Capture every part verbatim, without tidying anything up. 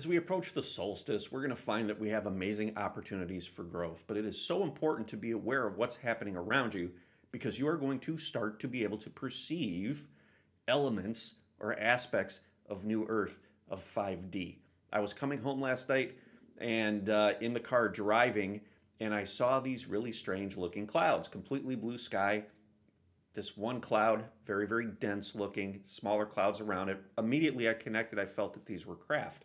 As we approach the solstice, we're going to find that we have amazing opportunities for growth, but it is so important to be aware of what's happening around you, because you are going to start to be able to perceive elements or aspects of New Earth, of five D. I was coming home last night and uh, in the car driving, and I saw these really strange looking clouds, completely blue sky. This one cloud, very, very dense looking, smaller clouds around it. Immediately I connected, I felt that these were craft.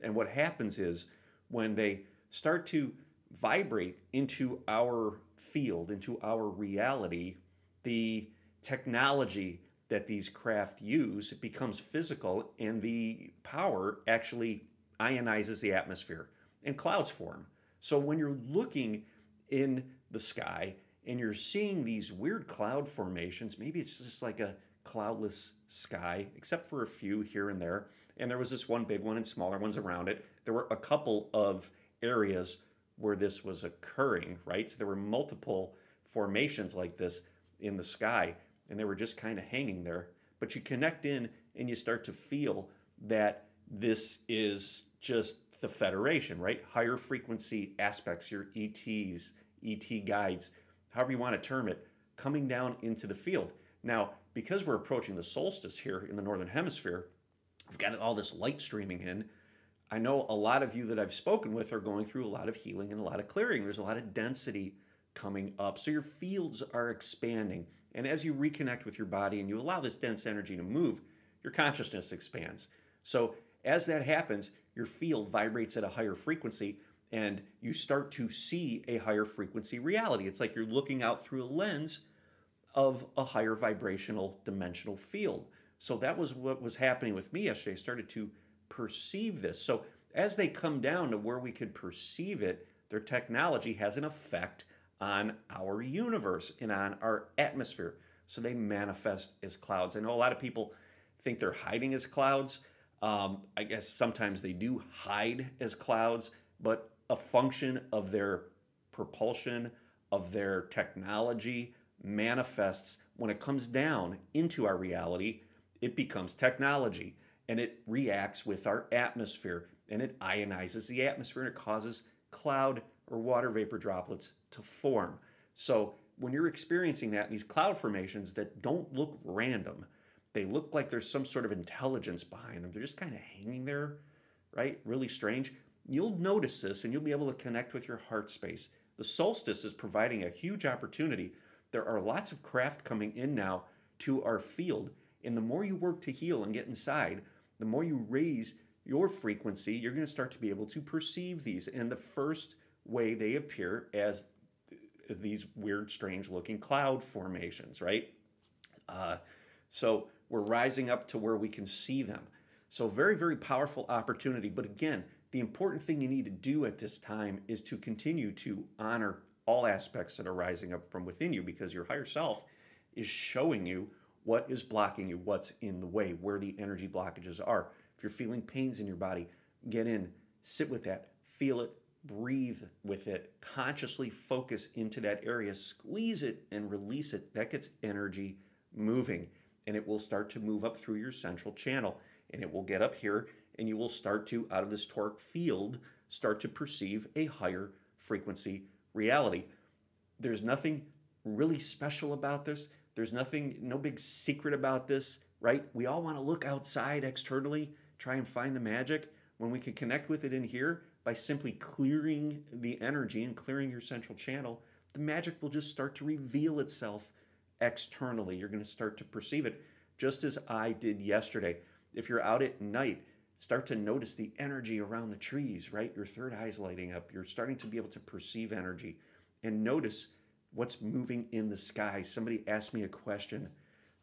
And what happens is when they start to vibrate into our field, into our reality, the technology that these craft use becomes physical, and the power actually ionizes the atmosphere and clouds form. So when you're looking in the sky and you're seeing these weird cloud formations, maybe it's just like a cloudless sky, except for a few here and there. And there was this one big one and smaller ones around it. There were a couple of areas where this was occurring, right? So there were multiple formations like this in the sky, and they were just kind of hanging there. But you connect in and you start to feel that this is just the Federation, right? Higher frequency aspects, your E Ts, E T guides, however you want to term it, coming down into the field. Now, because we're approaching the solstice here in the Northern Hemisphere, we've got all this light streaming in. I know a lot of you that I've spoken with are going through a lot of healing and a lot of clearing. There's a lot of density coming up. So your fields are expanding. And as you reconnect with your body and you allow this dense energy to move, your consciousness expands. So as that happens, your field vibrates at a higher frequency, and you start to see a higher frequency reality. It's like you're looking out through a lens of a higher vibrational dimensional field. So that was what was happening with me yesterday. I started to perceive this. So as they come down to where we could perceive it, their technology has an effect on our universe and on our atmosphere. So they manifest as clouds. I know a lot of people think they're hiding as clouds. Um, I guess sometimes they do hide as clouds, but a function of their propulsion, of their technology, manifests when it comes down into our reality. It becomes technology, and it reacts with our atmosphere, and it ionizes the atmosphere, and it causes cloud or water vapor droplets to form. So when you're experiencing that, these cloud formations that don't look random, they look like there's some sort of intelligence behind them. They're just kind of hanging there, right? Really strange. You'll notice this, and you'll be able to connect with your heart space. The solstice is providing a huge opportunity. There are lots of craft coming in now to our field, and the more you work to heal and get inside, the more you raise your frequency, you're going to start to be able to perceive these. And the first way they appear as, as these weird, strange-looking cloud formations, right? Uh, so we're rising up to where we can see them. So very, very powerful opportunity. But again, the important thing you need to do at this time is to continue to honor all aspects that are rising up from within you, because your higher self is showing you what is blocking you, what's in the way, where the energy blockages are. If you're feeling pains in your body, get in, sit with that, feel it, breathe with it, consciously focus into that area, squeeze it and release it. That gets energy moving, and it will start to move up through your central channel, and it will get up here, and you will start to, out of this toric field, start to perceive a higher frequency reality. There's nothing really special about this. There's nothing, no big secret about this, right? We all want to look outside externally, try and find the magic, when we can connect with it in here by simply clearing the energy and clearing your central channel. The magic will just start to reveal itself externally. You're going to start to perceive it, just as I did yesterday. If you're out at night, start to notice the energy around the trees, right? Your third eye's lighting up. You're starting to be able to perceive energy and notice what's moving in the sky. Somebody asked me a question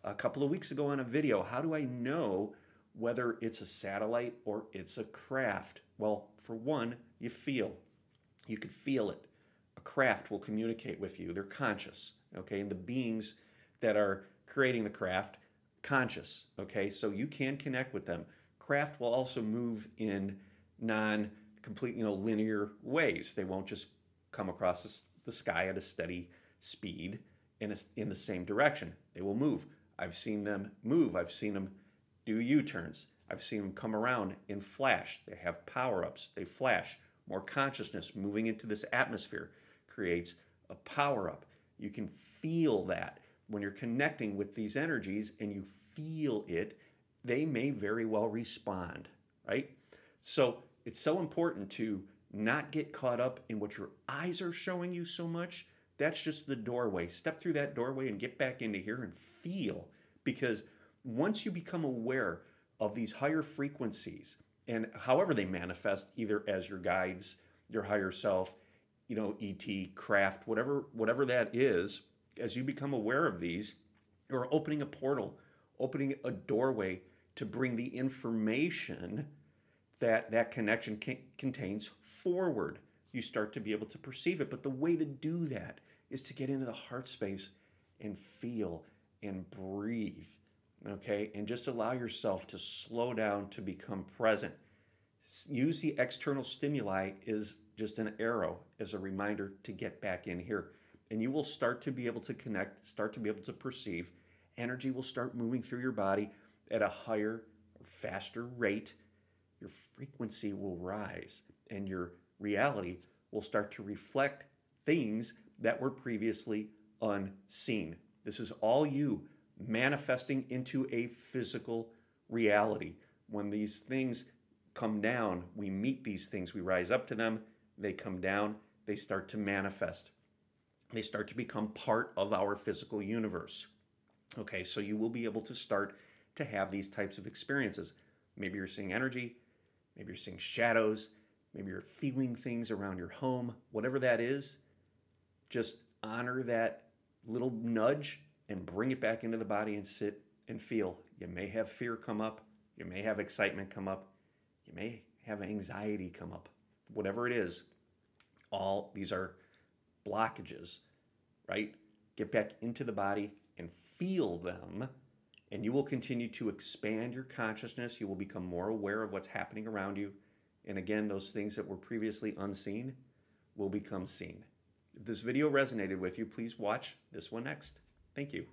a couple of weeks ago on a video. How do I know whether it's a satellite or it's a craft? Well, for one, you feel. You could feel it. A craft will communicate with you. They're conscious, okay? And the beings that are creating the craft, conscious, okay? So you can connect with them. Craft will also move in non-complete, you know, linear ways. They won't just come across the, the sky at a steady speed in, a, in the same direction. They will move. I've seen them move. I've seen them do U-turns. I've seen them come around and flash. They have power-ups. They flash. More consciousness moving into this atmosphere creates a power-up. You can feel that when you're connecting with these energies and you feel it, they may very well respond, right? So it's so important to not get caught up in what your eyes are showing you so much. That's just the doorway. Step through that doorway and get back into here and feel, because once you become aware of these higher frequencies and however they manifest, either as your guides, your higher self, you know, E T, craft, whatever, whatever that is, as you become aware of these, you're opening a portal, opening a doorway to bring the information that that connection can, contains forward. You start to be able to perceive it. But the way to do that is to get into the heart space and feel and breathe, okay? And just allow yourself to slow down, to become present. Use the external stimuli as just an arrow, as a reminder to get back in here. And you will start to be able to connect, start to be able to perceive. Energy will start moving through your body at a higher, faster rate. Your frequency will rise, and your reality will start to reflect things that were previously unseen. This is all you manifesting into a physical reality. When these things come down, we meet these things, we rise up to them, they come down, they start to manifest. They start to become part of our physical universe. Okay, so you will be able to start to have these types of experiences. Maybe you're seeing energy, maybe you're seeing shadows, maybe you're feeling things around your home, whatever that is, just honor that little nudge and bring it back into the body and sit and feel. You may have fear come up, you may have excitement come up, you may have anxiety come up, whatever it is, all these are blockages, right? Get back into the body and feel them, and you will continue to expand your consciousness. You will become more aware of what's happening around you. And again, those things that were previously unseen will become seen. If this video resonated with you, please watch this one next. Thank you.